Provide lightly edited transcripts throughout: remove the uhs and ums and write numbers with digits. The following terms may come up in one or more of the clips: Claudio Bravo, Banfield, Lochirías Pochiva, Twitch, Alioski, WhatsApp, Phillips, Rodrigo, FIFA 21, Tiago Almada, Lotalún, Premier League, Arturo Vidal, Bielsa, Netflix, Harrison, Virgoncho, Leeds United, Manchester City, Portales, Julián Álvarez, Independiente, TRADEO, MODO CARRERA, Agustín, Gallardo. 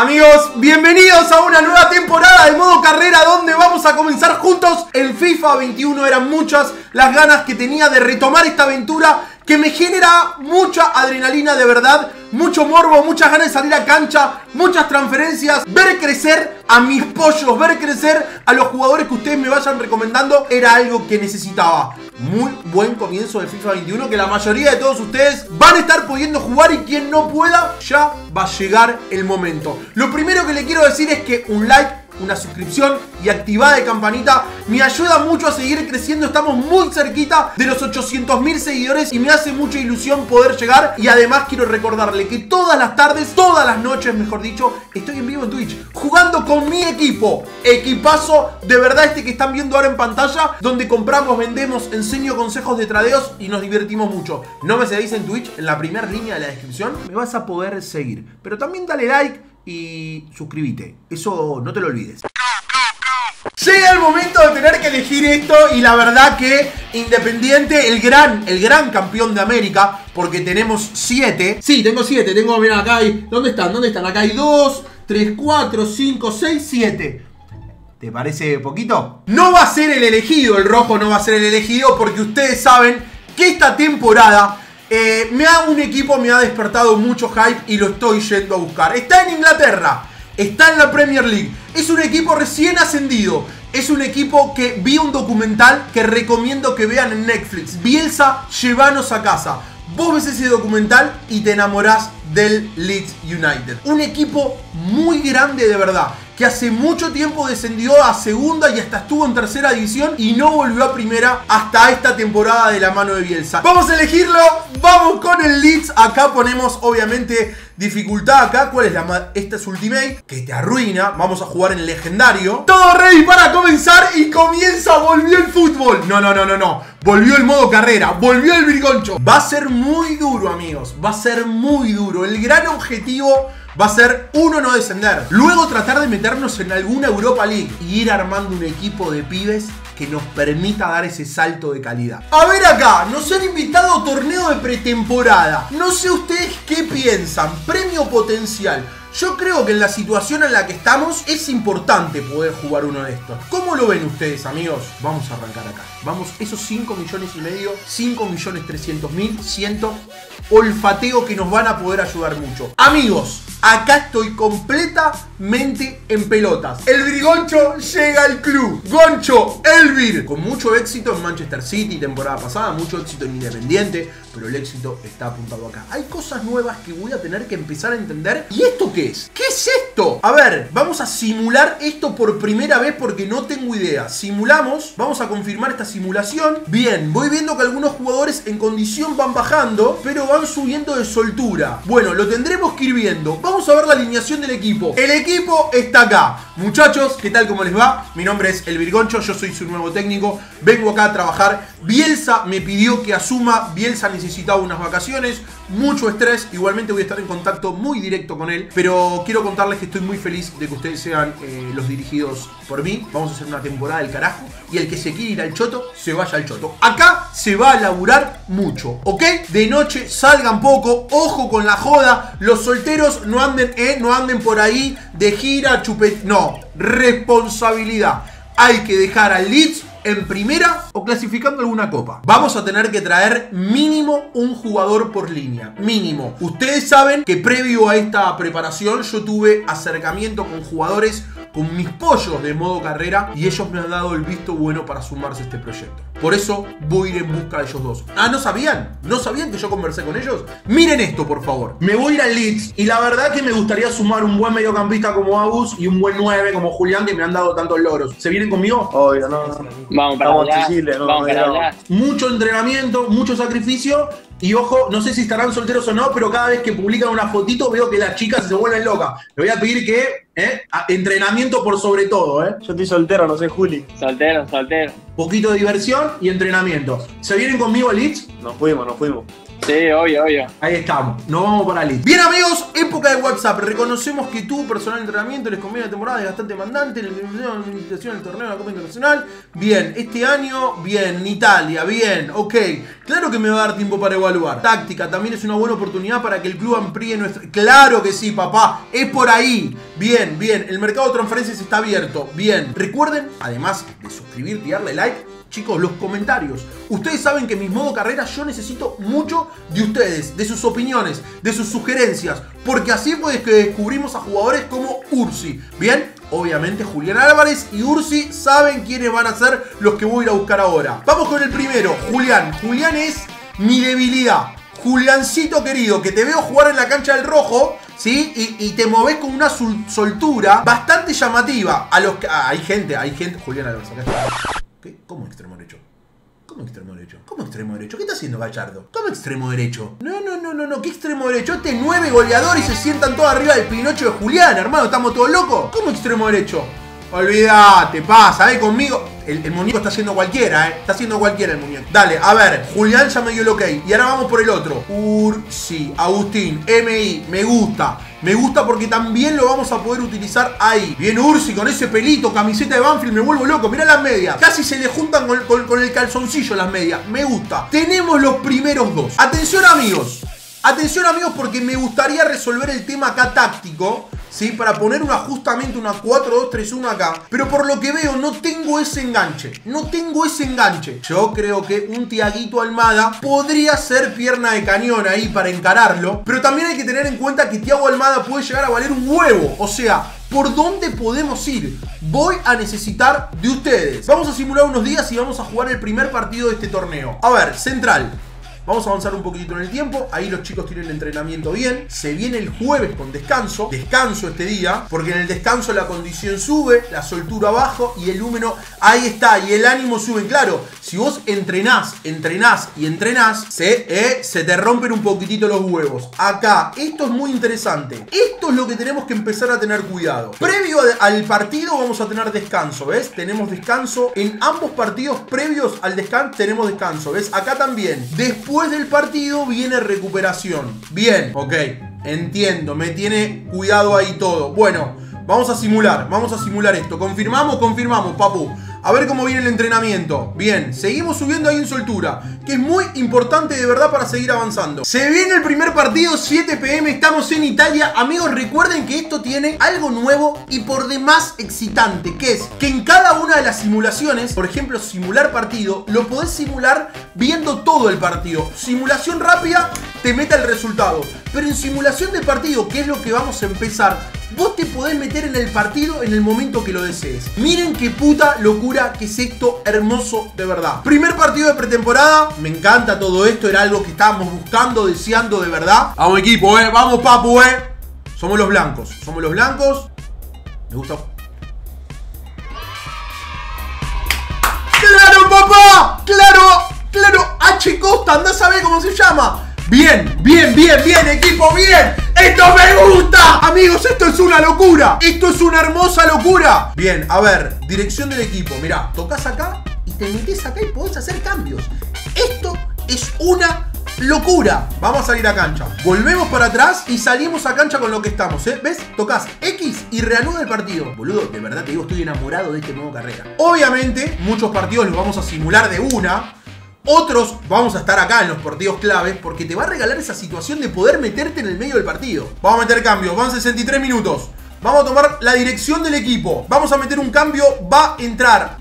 Amigos, bienvenidos a una nueva temporada de modo carrera donde vamos a comenzar juntos el FIFA 21. Eran muchas las ganas que tenía de retomar esta aventura que me genera mucha adrenalina de verdad, mucho morbo, muchas ganas de salir a cancha, muchas transferencias, ver crecer a mis pollos, ver crecer a los jugadores que ustedes me vayan recomendando era algo que necesitaba. Muy buen comienzo de FIFA 21 que la mayoría de todos ustedes van a estar pudiendo jugar y quien no pueda ya va a llegar el momento. Lo primero que le quiero decir es que un like, una suscripción y activada de campanita me ayuda mucho a seguir creciendo. Estamos muy cerquita de los 800.000 seguidores y me hace mucha ilusión poder llegar. Y además quiero recordarle que todas las tardes, todas las noches mejor dicho, estoy en vivo en Twitch jugando con mi equipo. Equipazo de verdad este que están viendo ahora en pantalla, donde compramos, vendemos, enseño consejos de tradeos y nos divertimos mucho. No me seguís en Twitch, en la primera línea de la descripción me vas a poder seguir, pero también dale like y suscríbete, eso no te lo olvides. Llega el momento de tener que elegir esto y la verdad que Independiente, el gran campeón de América, porque tenemos 7. Sí, tengo 7, tengo, mirá, acá hay, ¿dónde están? ¿Dónde están? Acá hay 2, 3, 4, 5, 6, 7. ¿Te parece poquito? No va a ser el elegido, el rojo no va a ser el elegido, porque ustedes saben que esta temporada... me ha despertado mucho hype y lo estoy yendo a buscar. Está en Inglaterra, está en la Premier League, es un equipo recién ascendido, es un equipo que vi un documental que recomiendo que vean en Netflix. Bielsa, llévanos a casa. Vos ves ese documental y te enamorás del Leeds United. Un equipo muy grande de verdad, que hace mucho tiempo descendió a segunda y hasta estuvo en tercera división y no volvió a primera hasta esta temporada de la mano de Bielsa. Vamos a elegirlo, vamos con el Leeds. Acá ponemos obviamente dificultad acá. ¿Cuál es la? Esta es Ultimate, que te arruina. Vamos a jugar en legendario. Todo ready para comenzar y comienza, volvió el fútbol. No. Volvió el modo carrera, volvió el virgoncho. Va a ser muy duro amigos, va a ser muy duro. El gran objetivo... va a ser uno, no descender. Luego tratar de meternos en alguna Europa League y ir armando un equipo de pibes que nos permita dar ese salto de calidad. A ver acá, nos han invitado a torneo de pretemporada. No sé ustedes qué piensan. Premio potencial. Yo creo que en la situación en la que estamos es importante poder jugar uno de estos. ¿Cómo lo ven ustedes, amigos? Vamos a arrancar acá. Vamos, esos 5,5 millones, 5.300.000, siento, olfateo que nos van a poder ayudar mucho. Amigos, acá estoy completamente en pelotas. El Virgoncho llega al club. Goncho, el Vir. Con mucho éxito en Manchester City temporada pasada, mucho éxito en Independiente, pero el éxito está apuntado acá. Hay cosas nuevas que voy a tener que empezar a entender. ¿Y esto qué es? ¿Qué es esto? A ver, vamos a simular esto por primera vez porque no tengo idea. Simulamos, vamos a confirmar esta simulación. Bien, voy viendo que algunos jugadores en condición van bajando, pero van subiendo de soltura. Bueno, lo tendremos que ir viendo. Vamos a ver la alineación del equipo. El equipo está acá. Muchachos, ¿qué tal? ¿Cómo les va? Mi nombre es El Virgoncho, yo soy su nuevo técnico. Vengo acá a trabajar. Bielsa me pidió que asuma. Bielsa necesitaba unas vacaciones, mucho estrés. Igualmente voy a estar en contacto muy directo con él. Pero quiero contarles que estoy muy feliz de que ustedes sean los dirigidos por mí. Vamos a hacer una temporada del carajo. Y el que se quiere ir al choto, se vaya al choto. Acá se va a laburar mucho, ¿ok? De noche salgan poco, ojo con la joda. Los solteros no anden, no anden por ahí de gira, chupet... No, responsabilidad. Hay que dejar al Leeds en primera o clasificando alguna copa. Vamos a tener que traer mínimo un jugador por línea, mínimo. Ustedes saben que previo a esta preparación yo tuve acercamiento con jugadores, con mis pollos de modo carrera, y ellos me han dado el visto bueno para sumarse a este proyecto. Por eso voy a ir en busca de ellos dos. Ah, ¿no sabían? ¿No sabían que yo conversé con ellos? Miren esto, por favor. Me voy a ir al Leeds y la verdad que me gustaría sumar un buen mediocampista como Agus y un buen 9 como Julián, que me han dado tantos logros. ¿Se vienen conmigo? Obvio, no. Vamos para hablar. Mucho entrenamiento, mucho sacrificio. Y ojo, no sé si estarán solteros o no, pero cada vez que publican una fotito veo que las chicas se vuelven locas. Le voy a pedir que, entrenamiento por sobre todo, Yo estoy soltero, no sé, Juli. Soltero. Poquito de diversión y entrenamiento. ¿Se vienen conmigo al Leeds? Nos fuimos. Sí, obvio, obvio. Ahí estamos, nos vamos para Leeds. Bien amigos, época de WhatsApp. Reconocemos que tu personal entrenamiento les conviene la temporada, es bastante mandante. La invitación al torneo de la Copa Internacional. Bien, este año, bien, Italia, bien, ok. Claro que me va a dar tiempo para evaluar. Táctica, también es una buena oportunidad para que el club amplíe nuestro... Claro que sí, papá, es por ahí. Bien, bien, el mercado de transferencias está abierto. Bien, recuerden, además de suscribirte y darle like, chicos, los comentarios. Ustedes saben que en mis modo carrera yo necesito mucho de ustedes, de sus opiniones, de sus sugerencias, porque así pues que descubrimos a jugadores como Ursi. Bien, obviamente Julián Álvarez y Ursi saben quiénes van a ser los que voy a ir a buscar ahora. Vamos con el primero, Julián. Julián es mi debilidad. Juliancito querido, que te veo jugar en la cancha del rojo, ¿sí? Y te moves con una soltura bastante llamativa. A los que... Ah, hay gente. Julián Álvarez, acá está. ¿Qué? ¿Cómo extremo derecho? ¿Cómo extremo derecho? ¿Cómo extremo derecho? ¿Qué está haciendo Gallardo? ¿Cómo extremo derecho? No, ¿qué extremo derecho? Este 9 goleador y se sientan todos arriba del Pinocho de Julián, hermano, ¿estamos todos locos? ¿Cómo extremo derecho? Olvídate, pasa, conmigo. El muñeco está haciendo cualquiera, Está haciendo cualquiera el muñeco. Dale, a ver, Julián ya me dio el ok. Y ahora vamos por el otro. Ursi, Agustín, MI, me gusta. Me gusta porque también lo vamos a poder utilizar ahí. Bien Ursi con ese pelito, camiseta de Banfield, me vuelvo loco. Mirá las medias, casi se le juntan con el calzoncillo las medias, me gusta. Tenemos los primeros dos. Atención amigos porque me gustaría resolver el tema acá táctico, ¿sí? Para poner justamente una 4-2-3-1 acá. Pero por lo que veo no tengo ese enganche. Yo creo que un Tiaguito Almada podría ser pierna de cañón ahí para encararlo. Pero también hay que tener en cuenta que Tiago Almada puede llegar a valer un huevo. O sea, ¿por dónde podemos ir? Voy a necesitar de ustedes. Vamos a simular unos días y vamos a jugar el primer partido de este torneo. A ver, central. Vamos a avanzar un poquitito en el tiempo. Ahí los chicos tienen el entrenamiento bien. Se viene el jueves con descanso. Descanso este día, porque en el descanso la condición sube, la soltura bajo y el húmeno, ahí está, y el ánimo sube. Claro, si vos entrenás, se te rompen un poquitito los huevos. Acá, esto es muy interesante. Esto es lo que tenemos que empezar a tener cuidado. Previo al partido vamos a tener descanso, ¿ves? Tenemos descanso en ambos partidos previos al descanso. Tenemos descanso, ¿ves? Acá también. Después del partido viene recuperación. Bien, ok, entiendo, me tiene cuidado ahí todo. Bueno, vamos a simular esto. Confirmamos, papu. A ver cómo viene el entrenamiento. Bien, seguimos subiendo ahí en soltura, que es muy importante de verdad para seguir avanzando. Se viene el primer partido, 7 p.m. Estamos en Italia. Amigos, recuerden que esto tiene algo nuevo y por demás excitante, que es que en cada una de las simulaciones, por ejemplo simular partido, lo podés simular viendo todo el partido. Simulación rápida te mete el resultado, pero en simulación de partido, que es lo que vamos a empezar, vos te podés meter en el partido en el momento que lo desees. Miren qué puta locura que es esto, hermoso de verdad. Primer partido de pretemporada, me encanta todo esto, era algo que estábamos buscando, deseando de verdad. Vamos equipo, vamos papu, Somos los blancos. Me gusta. ¡Claro, papá! ¡Claro! H. Costa, andá a saber cómo se llama. Bien, equipo, bien. ¡Esto me gusta! Amigos, esto es una locura. Esto es una hermosa locura. Bien, a ver, dirección del equipo. Mirá, tocas acá y te metes acá y podés hacer cambios. Esto es una locura. Vamos a salir a cancha. Volvemos para atrás y salimos a cancha con lo que estamos, ¿Ves? Tocas X y reanuda el partido. Boludo, de verdad te digo, estoy enamorado de este modo carrera. Obviamente, muchos partidos los vamos a simular de una. Otros vamos a estar acá en los partidos claves, porque te va a regalar esa situación de poder meterte en el medio del partido. Vamos a meter cambios, van 63 minutos. Vamos a tomar la dirección del equipo. Vamos a meter un cambio, va a entrar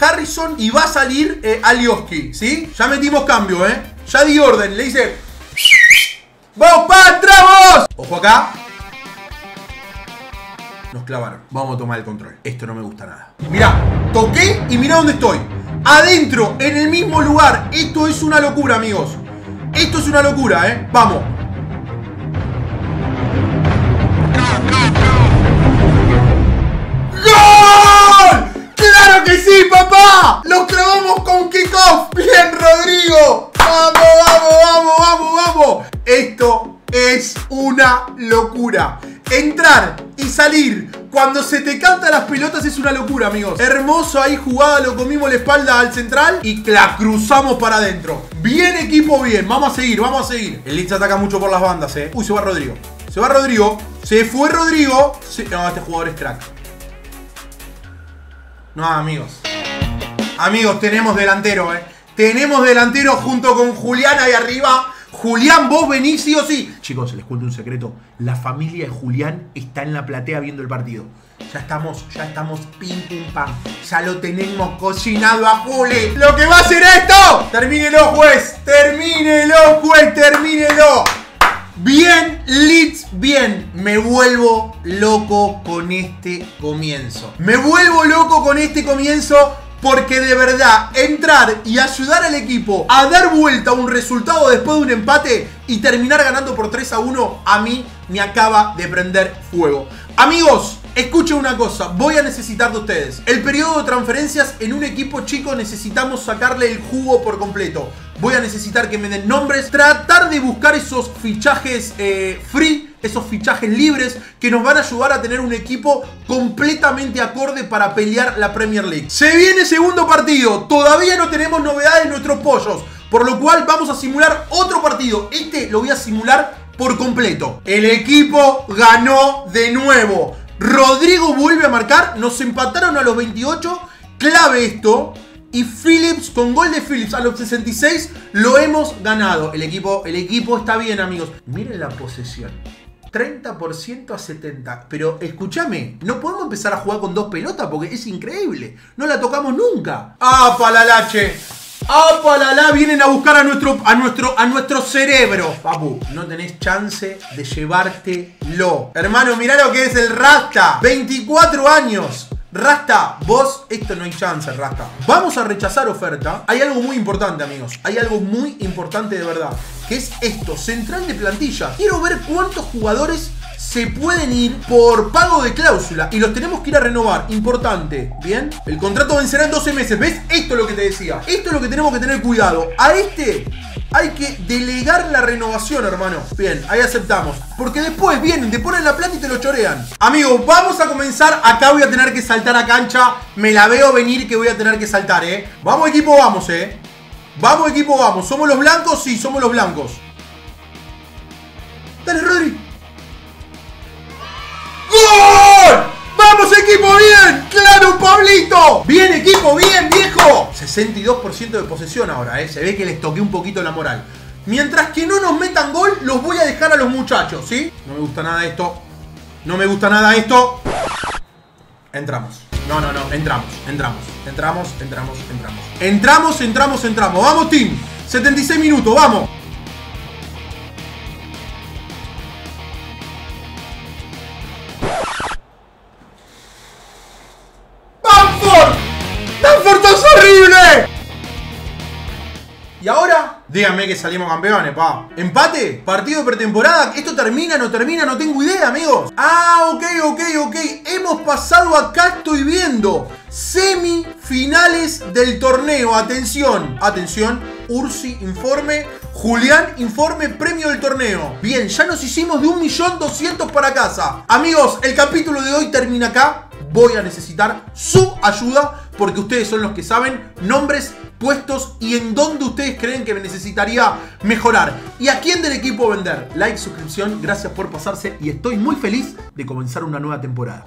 Harrison y va a salir Alioski, ¿sí? Ya metimos cambio, Ya di orden, le hice... ¡Vamos para atrás, vos! Ojo acá. Nos clavaron. Vamos a tomar el control. Esto no me gusta nada. Mirá, toqué y mirá dónde estoy. Adentro, en el mismo lugar. Esto es una locura, amigos. Esto es una locura, Vamos. ¡Gol! ¡Claro que sí, papá! ¡Los clavamos con kickoff! ¡Bien, Rodrigo! ¡Vamos! Esto es una locura. Entrar y salir Cuando se te canta las pelotas es una locura, amigos. Hermoso ahí jugada, lo comimos la espalda al central y la cruzamos para adentro. Bien equipo, bien. Vamos a seguir, vamos a seguir. El Leeds ataca mucho por las bandas, eh. Uy, se va Rodrigo. Se va Rodrigo. Se fue Rodrigo. No, este jugador es crack. No, amigos. Amigos, tenemos delantero, eh. Tenemos delantero junto con Julián ahí arriba. Julián, vos venís sí o sí. Chicos, les cuento un secreto. La familia de Julián está en la platea viendo el partido. Ya estamos pim pim pam. Ya lo tenemos cocinado a Juli. ¡Lo que va a ser esto! ¡Termínelo, juez! ¡Termínelo, juez! ¡Termínelo! Bien, Leeds, bien. Me vuelvo loco con este comienzo. Me vuelvo loco con este comienzo. Porque de verdad, entrar y ayudar al equipo a dar vuelta a un resultado después de un empate y terminar ganando por 3-1, a mí me acaba de prender fuego. Amigos, escuchen una cosa, voy a necesitar de ustedes. El periodo de transferencias en un equipo chico necesitamos sacarle el jugo por completo. Voy a necesitar que me den nombres, tratar de buscar esos fichajes free. Esos fichajes libres que nos van a ayudar a tener un equipo completamente acorde para pelear la Premier League. Se viene segundo partido. Todavía no tenemos novedades en nuestros pollos. Por lo cual vamos a simular otro partido. Este lo voy a simular por completo. El equipo ganó de nuevo. Rodrigo vuelve a marcar. Nos empataron a los 28. Clave esto. Y Phillips, con gol de Phillips a los 66, lo hemos ganado. El equipo está bien, amigos. Miren la posesión. 30% a 70%. Pero escúchame, no podemos empezar a jugar con dos pelotas porque es increíble. No la tocamos nunca. ¡Ah, palalache! ¡Ah, palala! Vienen a buscar a nuestro cerebro. Papu, no tenés chance de llevártelo. Hermano, mirá lo que es el Rasta. 24 años. Rasta, vos, esto no hay chance, Rasta. Vamos a rechazar oferta. Hay algo muy importante, amigos. Hay algo muy importante de verdad. Que es esto, central de plantilla. Quiero ver cuántos jugadores se pueden ir por pago de cláusula. Y los tenemos que ir a renovar. Importante, ¿bien? El contrato vencerá en 12 meses. ¿Ves? Esto es lo que te decía. Esto es lo que tenemos que tener cuidado. A este hay que delegar la renovación, hermano. Bien, ahí aceptamos. Porque después vienen, te ponen la plata y te lo chorean. Amigos, vamos a comenzar. Acá voy a tener que saltar a cancha. Me la veo venir que voy a tener que saltar, ¿eh? Vamos equipo, vamos, ¿eh? Vamos equipo, vamos. ¿Somos los blancos? Sí, somos los blancos. Dale, Rodri. ¡Gol! ¡Vamos equipo, bien! ¡Claro, Pablito! ¡Bien equipo, bien, viejo! 62% de posesión ahora, ¿eh? Se ve que les toqué un poquito la moral. Mientras que no nos metan gol, los voy a dejar a los muchachos, ¿sí? No me gusta nada esto. No me gusta nada esto. Entramos. No, no, no. Entramos. Vamos, team. 76 minutos, vamos. Y ahora, díganme que salimos campeones, pa. ¿Empate? ¿Partido de pretemporada? ¿Esto termina? ¿No termina? No tengo idea, amigos. Ah, ok. Hemos pasado acá, estoy viendo. Semifinales del torneo. Atención, atención. Ursi, informe. Julián, informe. Premio del torneo. Bien, ya nos hicimos de 1.200.000 para casa. Amigos, el capítulo de hoy termina acá. Voy a necesitar su ayuda porque ustedes son los que saben nombres, puestos y en dónde ustedes creen que me necesitaría mejorar. ¿Y a quién del equipo vender? Like, suscripción, gracias por pasarse y estoy muy feliz de comenzar una nueva temporada.